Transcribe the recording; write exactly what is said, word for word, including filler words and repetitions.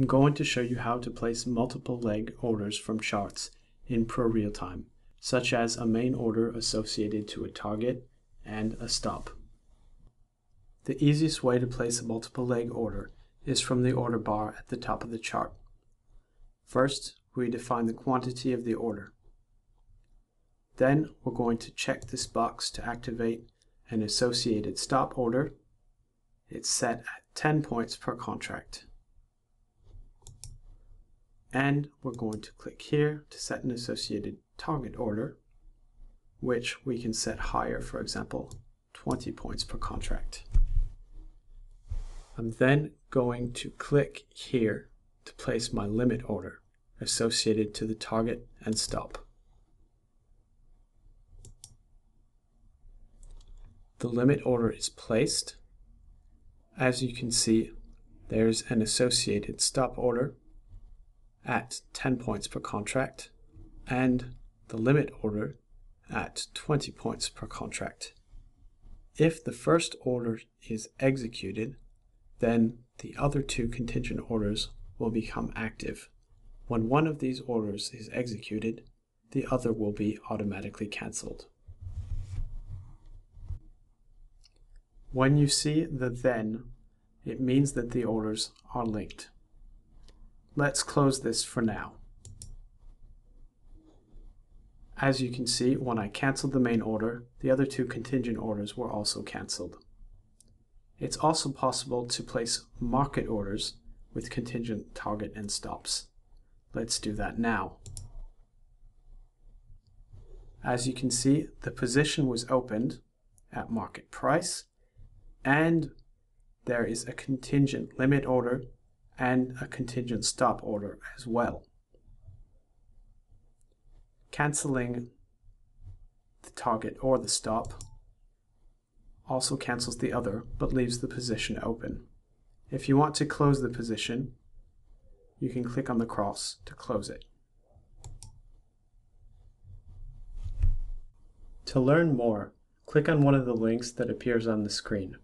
I'm going to show you how to place multiple leg orders from charts in ProRealTime, such as a main order associated to a target and a stop. The easiest way to place a multiple leg order is from the order bar at the top of the chart. First, we define the quantity of the order. Then we're going to check this box to activate an associated stop order. It's set at ten points per contract. And we're going to click here to set an associated target order, which we can set higher, for example, twenty points per contract. I'm then going to click here to place my limit order associated to the target and stop. The limit order is placed. As you can see, there's an associated stop order at ten points per contract and the limit order at twenty points per contract. If the first order is executed, then the other two contingent orders will become active. When one of these orders is executed, the other will be automatically cancelled. When you see the then, it means that the orders are linked. Let's close this for now. As you can see, when I cancelled the main order, the other two contingent orders were also cancelled. It's also possible to place market orders with contingent target and stops. Let's do that now. As you can see, the position was opened at market price, and there is a contingent limit order and a contingent stop order as well. Canceling the target or the stop also cancels the other, but leaves the position open. If you want to close the position, you can click on the cross to close it. To learn more, click on one of the links that appears on the screen.